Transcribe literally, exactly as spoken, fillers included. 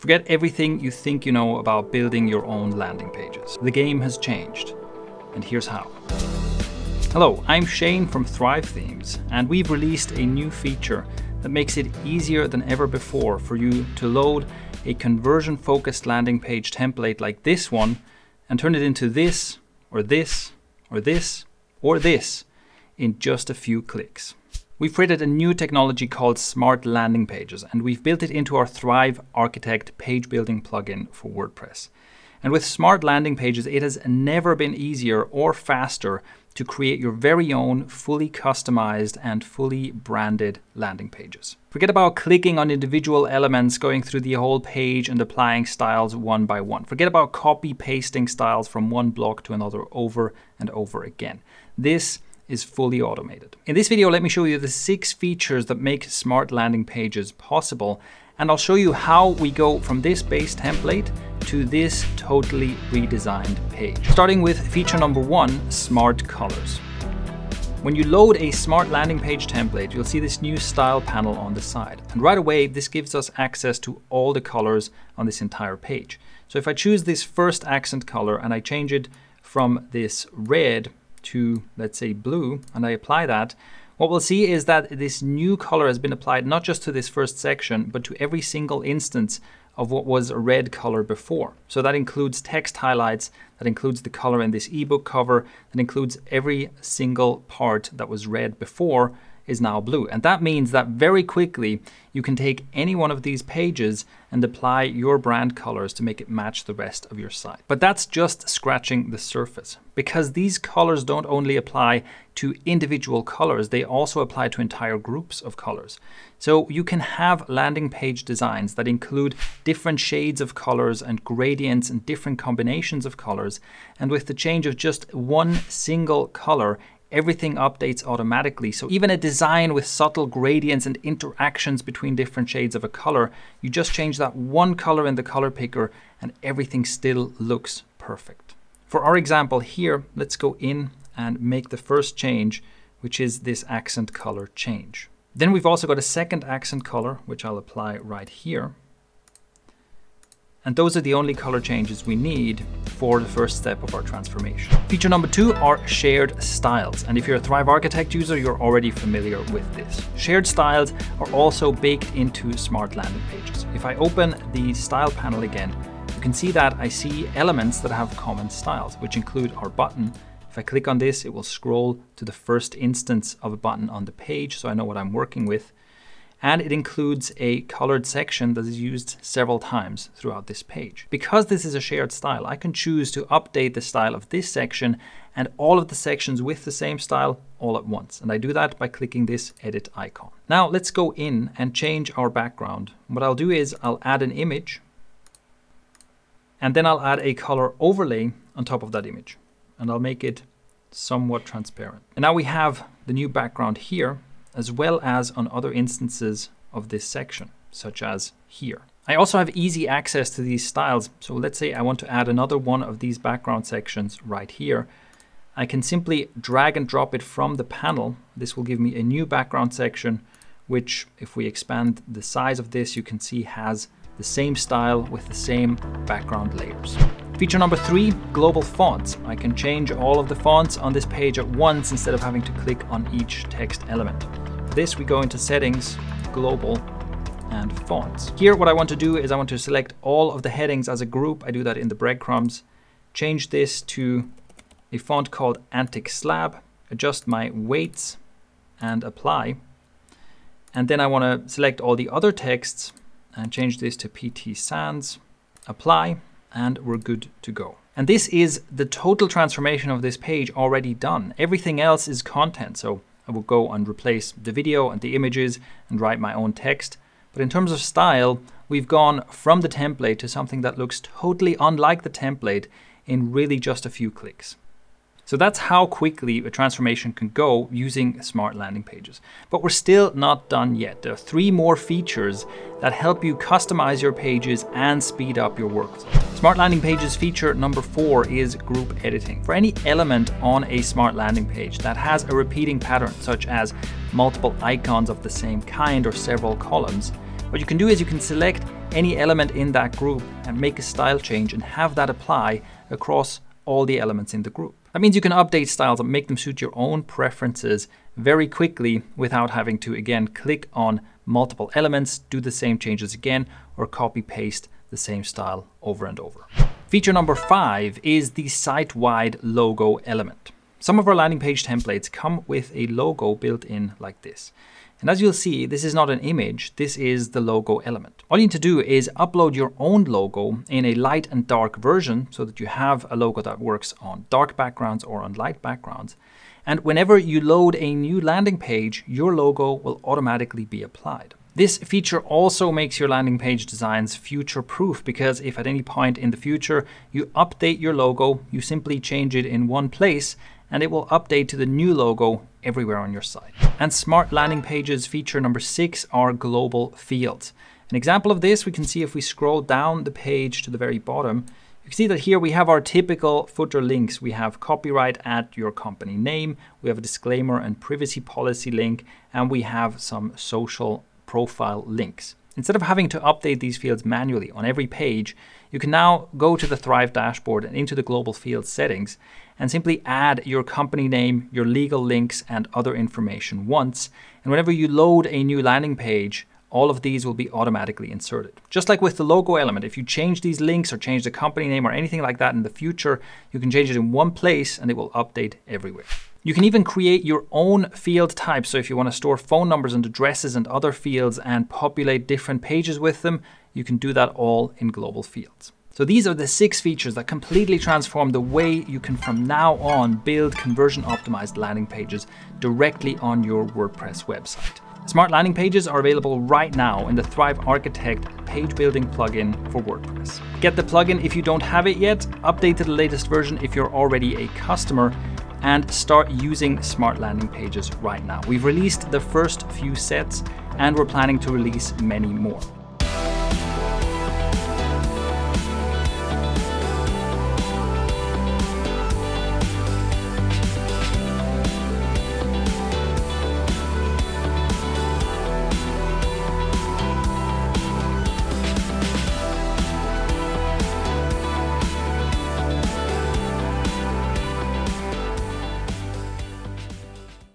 Forget everything you think you know about building your own landing pages. The game has changed, and here's how. Hello, I'm Shane from Thrive Themes, and we've released a new feature that makes it easier than ever before for you to load a conversion-focused landing page template like this one and turn it into this, or this, or this, or this in just a few clicks. We've created a new technology called Smart Landing Pages, and we've built it into our Thrive Architect page building plugin for WordPress. And with Smart Landing Pages, it has never been easier or faster to create your very own fully customized and fully branded landing pages. Forget about clicking on individual elements, going through the whole page and applying styles one by one. Forget about copy pasting styles from one block to another over and over again. This is fully automated. In this video, let me show you the six features that make Smart Landing Pages possible. And I'll show you how we go from this base template to this totally redesigned page. Starting with feature number one, smart colors. When you load a smart landing page template, you'll see this new style panel on the side. And right away, this gives us access to all the colors on this entire page. So if I choose this first accent color and I change it from this red to, let's say, blue, and I apply that, what we'll see is that this new color has been applied not just to this first section, but to every single instance of what was a red color before. So that includes text highlights, that includes the color in this ebook cover, that includes every single part that was red before is now blue. And that means that very quickly, you can take any one of these pages and apply your brand colors to make it match the rest of your site. But that's just scratching the surface, because these colors don't only apply to individual colors, they also apply to entire groups of colors. So you can have landing page designs that include different shades of colors and gradients and different combinations of colors. And with the change of just one single color, everything updates automatically. So even a design with subtle gradients and interactions between different shades of a color, you just change that one color in the color picker and everything still looks perfect. For our example here, let's go in and make the first change, which is this accent color change. Then we've also got a second accent color, which I'll apply right here. And those are the only color changes we need for the first step of our transformation. Feature number two are shared styles. And if you're a Thrive Architect user, you're already familiar with this. Shared styles are also baked into Smart Landing Pages. If I open the style panel again, you can see that I see elements that have common styles, which include our button. If I click on this, it will scroll to the first instance of a button on the page, so I know what I'm working with. And it includes a colored section that is used several times throughout this page. Because this is a shared style, I can choose to update the style of this section and all of the sections with the same style all at once. And I do that by clicking this edit icon. Now let's go in and change our background. What I'll do is I'll add an image, and then I'll add a color overlay on top of that image. And I'll make it somewhat transparent. And now we have the new background here, as well as on other instances of this section, such as here. I also have easy access to these styles. So let's say I want to add another one of these background sections right here. I can simply drag and drop it from the panel. This will give me a new background section, which if we expand the size of this, you can see has the same style with the same background layers. Feature number three, global fonts. I can change all of the fonts on this page at once instead of having to click on each text element. For this, we go into settings, global, and fonts. Here, what I want to do is I want to select all of the headings as a group. I do that in the breadcrumbs. Change this to a font called Antic Slab. Adjust my weights and apply. And then I want to select all the other texts and change this to P T Sans, apply, and we're good to go. And this is the total transformation of this page already done. Everything else is content. So I will go and replace the video and the images and write my own text. But in terms of style, we've gone from the template to something that looks totally unlike the template in really just a few clicks. So that's how quickly a transformation can go using Smart Landing Pages. But we're still not done yet. There are three more features that help you customize your pages and speed up your workflow. Smart Landing Pages feature number four is group editing. For any element on a Smart Landing Page that has a repeating pattern, such as multiple icons of the same kind or several columns, what you can do is you can select any element in that group and make a style change and have that apply across all the elements in the group. That means you can update styles and make them suit your own preferences very quickly without having to, again, click on multiple elements, do the same changes again, or copy paste the same style over and over. Feature number five is the site-wide logo element. Some of our landing page templates come with a logo built in like this. And as you'll see, this is not an image, this is the logo element. All you need to do is upload your own logo in a light and dark version so that you have a logo that works on dark backgrounds or on light backgrounds. And whenever you load a new landing page, your logo will automatically be applied. This feature also makes your landing page designs future-proof, because if at any point in the future you update your logo, you simply change it in one place and it will update to the new logo everywhere on your site. And Smart Landing Pages feature number six are global fields. An example of this we can see if we scroll down the page to the very bottom. You can see that here we have our typical footer links. We have copyright at your company name, we have a disclaimer and privacy policy link, and we have some social profile links. Instead of having to update these fields manually on every page, you can now go to the Thrive dashboard and into the global field settings and simply add your company name, your legal links, and other information once. And whenever you load a new landing page, all of these will be automatically inserted. Just like with the logo element, if you change these links or change the company name or anything like that in the future, you can change it in one place and it will update everywhere. You can even create your own field types. So if you want to store phone numbers and addresses and other fields and populate different pages with them, you can do that all in global fields. So these are the six features that completely transform the way you can from now on build conversion optimized landing pages directly on your WordPress website. Smart Landing Pages are available right now in the Thrive Architect page building plugin for WordPress. Get the plugin if you don't have it yet, update to the latest version if you're already a customer, and start using Smart Landing Pages right now. We've released the first few sets and we're planning to release many more.